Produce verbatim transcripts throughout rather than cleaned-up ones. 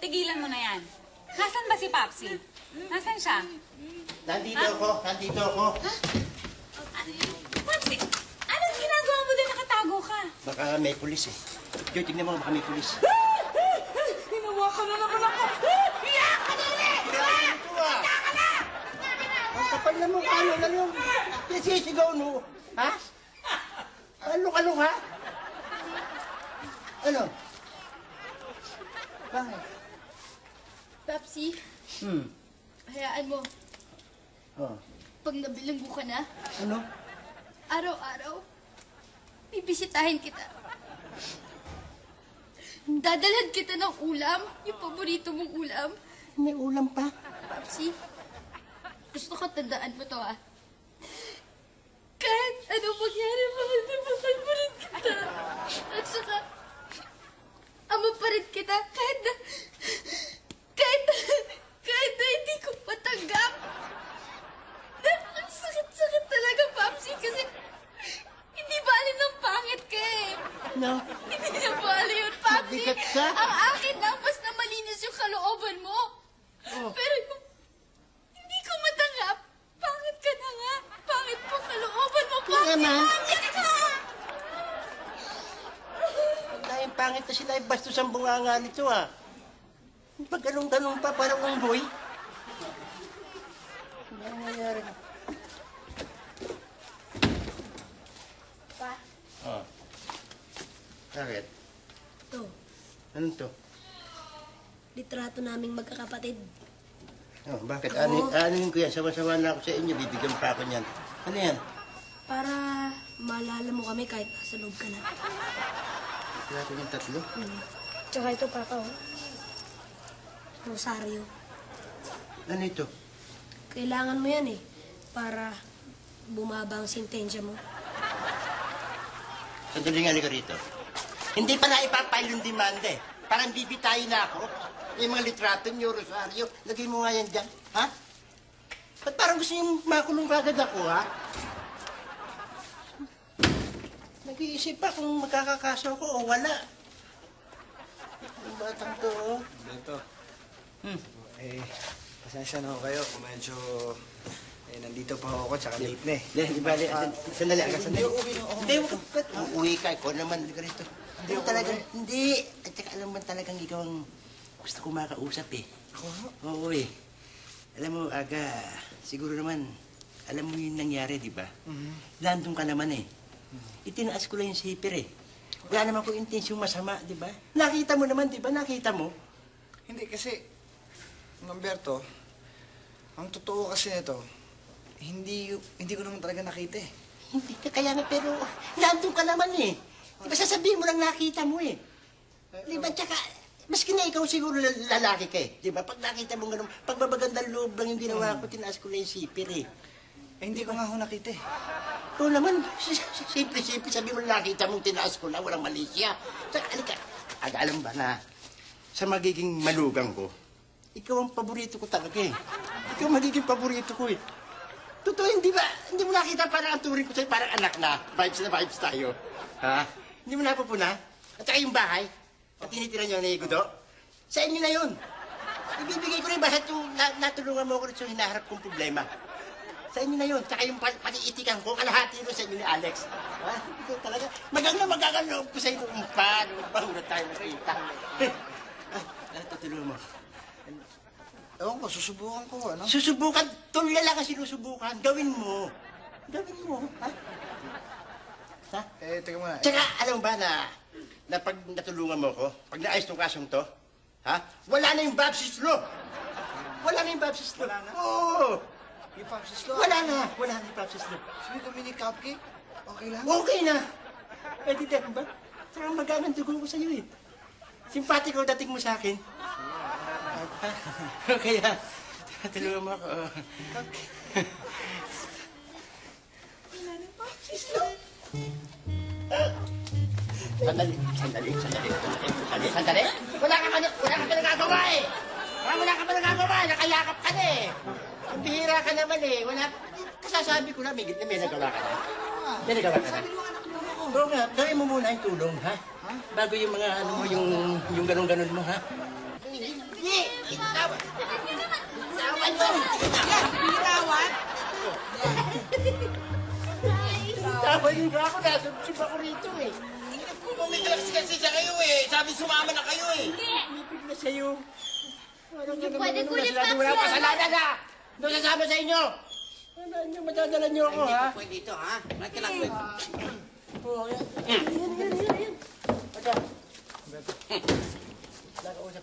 tigilan mo na yan. Nasaan ba si Popsi? Nasaan siya? Nandito ha? Ako, nandito ako. Ha? Popsi, anong ginagawa mo doon? Nakatago ka? Baka may pulis eh. Diyo, tignan mo, baka may pulis. Ginawa ka na naman ako. Hiya ka na ulit! Hiya ka na! Hiya ka na! Ang kapal na mo, kano na nung nasisigaw no? Ha? Ano ka nung ha? Ano? Bakit? Popsi, hmm. hayaan mo. Oh. Pag nabilanggo ka na, ano? Araw-araw, bibisitahin kita. Dadalhan kita ng ulam, yung paborito mong ulam. May ulam pa? Popsi, gusto ko tandaan mo to ah. Kahit ano mangyari, mahal na mahal pa rin kita. At saka, ama pa rin kita kahit na... Kahit na, kahit na hindi ko matanggap. Na, ang sakit-sakit talaga, Popsi, kasi hindi bali ng pangit ka eh. No? Hindi na bali yun, Popsi. Ang akin na, mas na malinis yung kalooban mo. Oh. Pero yung hindi ko matanggap, pangit ka na nga. Pangit po kalooban mo, Popsi. Pangit ka! Ang pangit na sila, bastos ang bunganga nito ah. Pag ganun-ganun pa, parang umboy. Ano ang nangyari na? Pa? Oo. Oh. Bakit? Ito. Ano to? Litrato naming magkakapatid. Oh, bakit? Ano, ano yun kuya? Sawa-sawa na ako sa inyo. Bibigyan pa ako niyan. Ano yan? Para maalala mo kami kahit nasa loob ka na. Litrato yung tatlo? Hmm. Tsaka ito, Papa, oh. Rosario. Ano ito? Kailangan mo yan eh, para bumaba ang sentensya mo. Sandali nga ka rito. Hindi pa na ipapile yung demanda eh. Parang bibitayin na ako. Yung mga litrato niyo, Rosario, lagay mo nga yan dyan, ha? Ba't parang gusto niyong makulong kagad ako, ha? Nag-iisip pa kung magkakakaso ko o wala. Ang batang to, oh. Beto. Hmm. Eh, pasensya na ako kayo. Kung medyo, eh, nandito pa ako, tsaka late na eh. Di ba, sandali, aga, sandali. Hindi, uuwi ka. Ikaw naman, hindi ka rito. Hindi ko talaga, hindi. At saka alam mo talagang ikaw ang gusto ko makausap eh. Ako? Oo eh. Alam mo, aga, siguro naman, alam mo yung nangyari, di ba? Landong ka naman eh. Itinaas ko lang yung sipir eh. Wala naman ko intensyong masama, di ba? Nakita mo naman, di ba? Nakita mo? Hindi, kasi... Umberto, ang totoo kasi nito, hindi, hindi ko naman talaga nakita eh. Hindi ka kaya na, pero nandun ka naman eh. Diba sasabihin mo lang nakita mo eh. Diba, tsaka, maski na ikaw siguro lalaki ka eh. Diba, pag nakita mo ganun, pagbabagandang loob lang yung ginawa ko, tinaas ko na yung sipir eh. Eh, hindi ko nga ako nakita eh. Oo naman, simple-simple, sabihin mo nakita mong tinaas ko na, walang mali siya. Tsaka, alika, alam ba na, sa magiging malugang ko, ikaw ang paborito ko talaga eh. Ikaw magiging paborito ko eh. Totoo, hindi ba? Hindi mo nakita parang ang turing ko sa'yo, parang anak na. Vibes na vibes tayo. Ha? Hindi mo napupuna? At saka yung bahay, at tinitira niyo na igudo, sa inyo na yun. Ibibigay ko na yung bahay at natulungan mo ko rin sa hinaharap kong problema. Sa inyo na yun. At saka yung pati-itikan ko, kalahati mo sa inyo ni Alex. Ha? Ikaw talaga. Magagano, magagano ko sa'yo kung paano. Bahura tayo nakita. Ah, tutulungan mo. Ewan ko, susubukan ko, ano? Susubukan? Tulala ka sinusubukan. Gawin mo. Gawin mo, ha? Ha? Eh, teka muna. Tsaka, alam ba na, na pag natulungan mo ko, pag naayos tong kasong to, ha? Wala na yung Babsis Law! Wala na yung Babsis Law. Wala na? Oo! Yung Babsis Law? Wala na! Wala na yung Babsis Law. Sabi kami ni Cupcake, okay lang? Okay na! Eh, di tayo ba? Saka maganang dugo ko sa'yo, eh. Simpatiko dating mo sa akin. Okay, ha? Tulungan mo ako. Wala na pa. Sislo. Sandali, sandali, sandali, sandali, sandali. Wala ka pa, wala ka pa nagagawa eh. Wala ka pa nagagawa, nakayakap ka na eh. Ang bihira ka naman eh. Wala, kasasabi ko na, may nagawa ka na. May nagawa ka na. Oo nga, gawin mo muna yung tulong, ha? Bago yung mga, ano mo, yung ganun-ganun mo, ha? Bitawan! Bitawan mo! Yes, bitawan! Bitawan yung ako, nasubsib ako rito eh. May kalabas kasi siya kayo eh. Sabi sumama na kayo eh. Umipig na sa'yo. Hindi pwede ko rin pa. Wala kasalanan ha! Doon sasama sa inyo! Matadala niyo ako ha? Hindi pwede ito ha? Maraki lang pwede. Oo, yan. Yan, yan, yan, yan. Pagka. Nakausap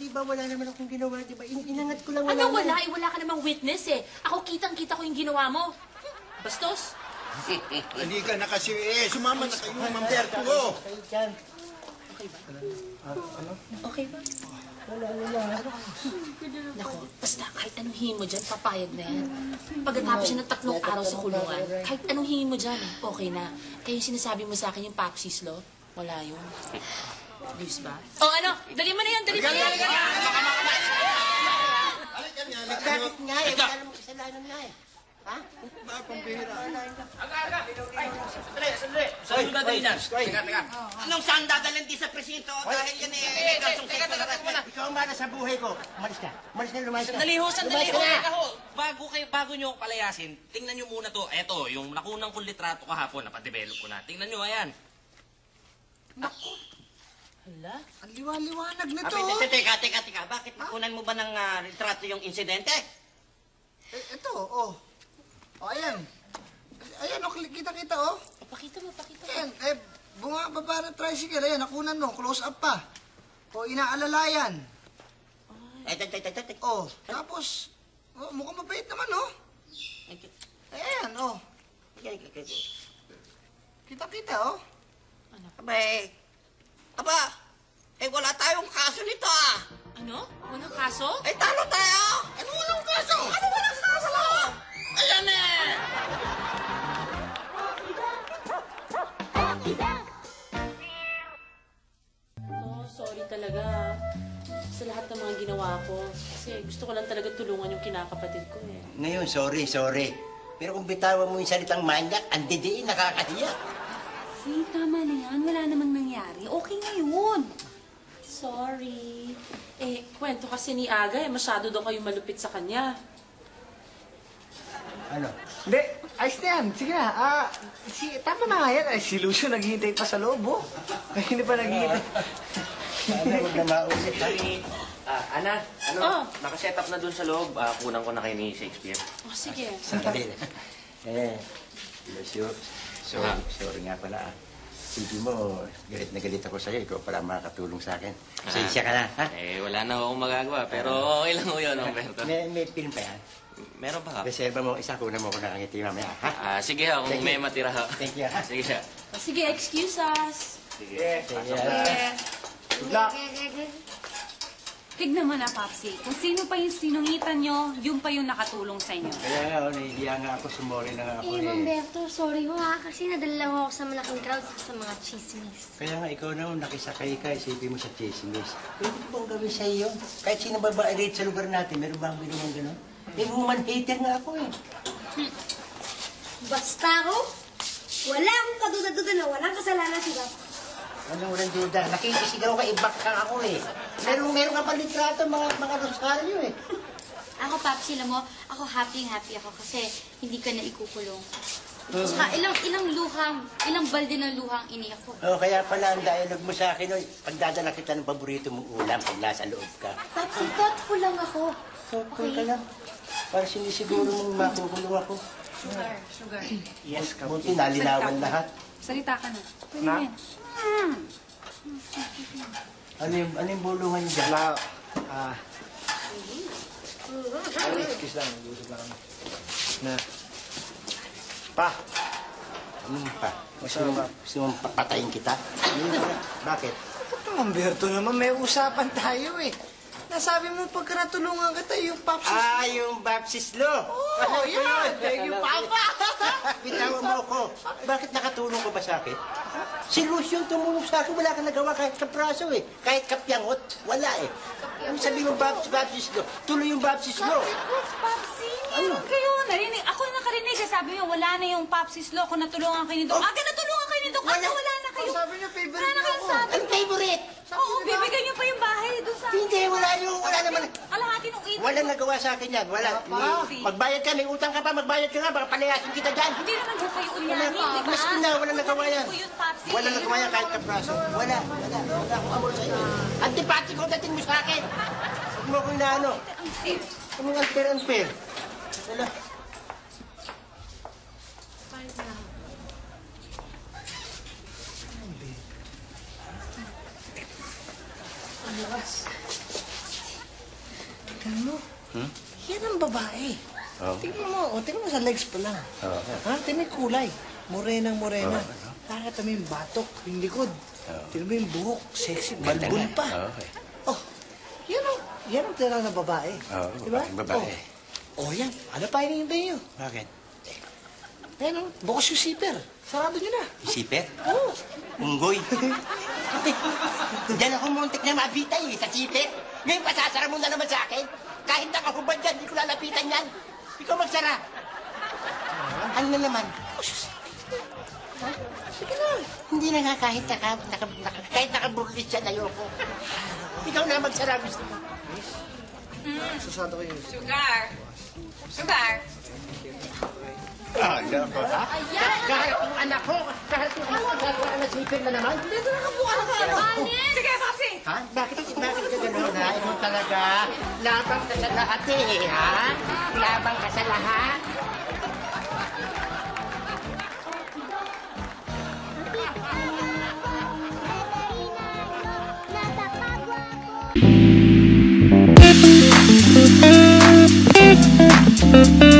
Di ba wala naman akong ginawa, di ba? Inangat ko lang wala. Ano wala? Wala ka namang witness eh. Ako kitang-kita ko yung ginawa mo. Bastos. Halika na kasi eh. Sumama na kayo, Umberto. Okay ba? Ano? Okay ba? Wala, wala. Naku, basta kahit anong hingin mo dyan, papayag na yan. Pagkatapos siya ng tatlong araw sa kulungan, kahit anong hingin mo dyan, okay na. Kaya yung sinasabi mo sa akin yung papsis, lo, wala yun. Leaves ba? O ano, dali mo na yan, dali mo na yan. Halika na, halika na, halika na. Halika na, halika na. Bakit nga eh, wala namang kasalanan nga eh. Ha? Baka pambihira. Aga, aga. Sandali, sandali. Saan dadalhin yan? Teka, teka. Anong saan dadalhin din sa presinto? Dahil yan eh. Teka, teka. Ikaw ang bala sa buhay ko. Umalis na. Umalis na, lumayas ka. Sandali ho, sandali ho. Bago kayo, bago nyo akong palayasin, tingnan nyo muna to. Eto, yung nakunang kong litrato kahapon, napadevelop ko na. Tingnan nyo, ayan. Naku. Hala? Ang liwa-liwanag na to. Teka, teka, teka. Bakit nakunan mo ba ng litrato yung insidente? Eto, oh. O, ayan. Ayan, kita-kita, o. Pakita mo, pakita mo. Ayan, eh, bumababa ng tricycle. Ayan, nakunan mo. Close up pa. O, inaalalayan. Ay, tay, tay, tay, tay. O, tapos, mukhang mabait naman, o. Ayan, o. Kita-kita, o. Ano? Abay, aba, eh, wala tayong kaso nito, ah. Ano? Walang kaso? Eh, talo tayo. Ano walang kaso? Ano walang kaso? Ayan eh! Oh, sorry talaga sa lahat ng mga ginawa ko. Kasi gusto ko lang talaga tulungan yung kinakapatid ko eh. Ngayon, sorry, sorry. Pero kung bitawan mo yung salitang manyak, ang didiin, nakakahiya. See, tama na yan. Wala namang nangyari. Okay ngayon. Sorry. Eh, kwento kasi ni Aga eh. Masyado daw kayong malupit sa kanya. Ano? Hindi, ayos na yan. Sige na. Ah, si, tama na nga yan. Ay, si Lucio naghihintay pa sa loob, oh. Ay, hindi pa naghihintay. Sana, huwag na maulit. Sabi, ah, Ana, ano, oh. Nakaset up na dun sa loob. Ah, kunan ko na kayo ni Shakespeare. Oh, sige. Sabi, eh, Lucio, sorry, sorry nga pala, ah. Sige mo, galit na galit ako sa'yo. Ikaw pala makakatulong sa'kin. Sige ka na, ha? Eh, wala na akong magagawa. Pero okay lang ko yun, Umberto. May, may film pa yan? Meron ba ka? Reserva mo, isa ko na mo ko nakangiti mamaya, ha? Ah, sige ha, kung may matira ha. Thank you, ha? Sige ha. Sige, excuse us. Sige. Sige. Good luck. Tignan mo na, Papsi. Kung sino pa yung sinungitan nyo, yun pa yung nakatulong sa inyo. Kaya nga, nahihiya nga ako, sumori na nga ako eh. Eh, Umberto, sorry ho ha, kasi nadala lang ako sa malaking crowd sa mga chismis. Kaya nga, ikaw na ho, nakisakay ka, isipin mo sa chismis. Pwede ko bang gawin sa iyo? Kahit sino babae-rate sa lugar natin, meron ba ang binumang gano'n? Eh, woman hater nga ako eh. Basta ako, wala akong kaduda-duda na walang kasalanan si Papa. Anong walang duda? Nakikisigaw ka, ibak ka ako eh. Meron, meron ka palitrato mga, mga roskaryo eh. Ako, Papsi, alam mo, ako happy-happy ako kasi hindi ka na ikukulong. Uh-huh. Saka ilang, ilang luhang, ilang balde ng luhang iniyak ko. Oh, kaya pala ang dialogue mo sa akin, oh, pagdadala kita ng paborito mong ulam pag nasa loob ka. Papsi, thoughtful lang ako. Thoughtful ka lang? Para sinisiguro mong makukulong ako. Sugar, sugar. Yes, ka. Buti nalinawan lahat. Salita ka na. Na? Ano yung, ano yung bulungan niya? Wala, ah... Excuse lang, gusto lang. Na... Pa! Ano pa? Gusto mong papatayin kita? Bakit? Ito, Umberto naman, may usapan tayo eh. Nasabi mo pagkaratulungan kita yung Papsis Lo. Ah, yung Papsis Lo. Oo, oh, yan. Yung Papa. Bitawa mo ko. Bakit nakatulong ko ba sa akin? Si Lucio tumulong sa akin. Wala kang nagawa kahit kapraso eh. Kahit kapyangot. Wala eh. Ang sabi mo, Babs, Babsis Lo. Tuloy yung Babsis Lo. Babsis Lo. Ano? Kayo, narinig. Ako yung nakarinig. Sabi mo, wala na yung Papsis Lo. Kung natulungan kayo ni Doc. Agad natulungan kayo ni Doc. Ano, wala na kayo. Sabi niya, favorite niya ako. Ang favorite? Oo, bibigyan niyo pa yung bahay doon sa akin. Hindi, wala yung, wala naman. Alahati nung eight. Walang nagawa sa akin yan, wala. Magbayad ka, may utang ka pa, magbayad ka nga, baka palayasin kita dyan. Hindi naman po kayo uliyanin, di ba? Masin na, walang nagawa yan. Walang nagawa yan kahit kapraso. Wala, wala, wala akong amor sa inyo. Antipati ko, dating mo sa akin. Huwag mo akong inaano. Kaming unfair, unfair. Wala. Lakas. Tignan mo. Hmm? Yan ang babae. Oh. Tignan mo. O, tignan mo sa legs pa lang. Oh, okay. Ha? Tignan yung kulay. Morenang-morena. Oh, okay. Nakakita mo yung batok, yung likod. Oh. Tignan mo yung buhok. Sexy. Balbon pa. Oh, okay. Oh, yan ang, yan ang tira ng babae. Oo, oh, diba? Babae. O, oh. Oh, yan. Ano pa yun yung bayo? Bakit? Ayan o. Bukas yung siper. Sarado nyo na. Yung siper? Oo. Oh. Unggoy. Diyan ako muntik na mabitay eh, sa siper. Ngayon pasasara mo na naman sa akin. Kahit nakahubad dyan, hindi ko lalapitan yan. Ikaw magsara. Ano na naman? Sige na. Hindi na nga kahit nakaburlis yan, ayoko. Ikaw na magsara, gusto mo. Susado ko yun. Sugar. Sugar. Ah, ayan ko, ha? Ayan! Kahit ang anak ko, kahit ang anak ko, kahit ang anak sipin na naman. Dito na ka buka na ka, ano? Sige, Papsi! Ha? Bakit ang bakit ka gano'n, ha? Ito talaga, labang ka sa lahat, eh, ha? Labang ka sa lahat. Napapagwa ko.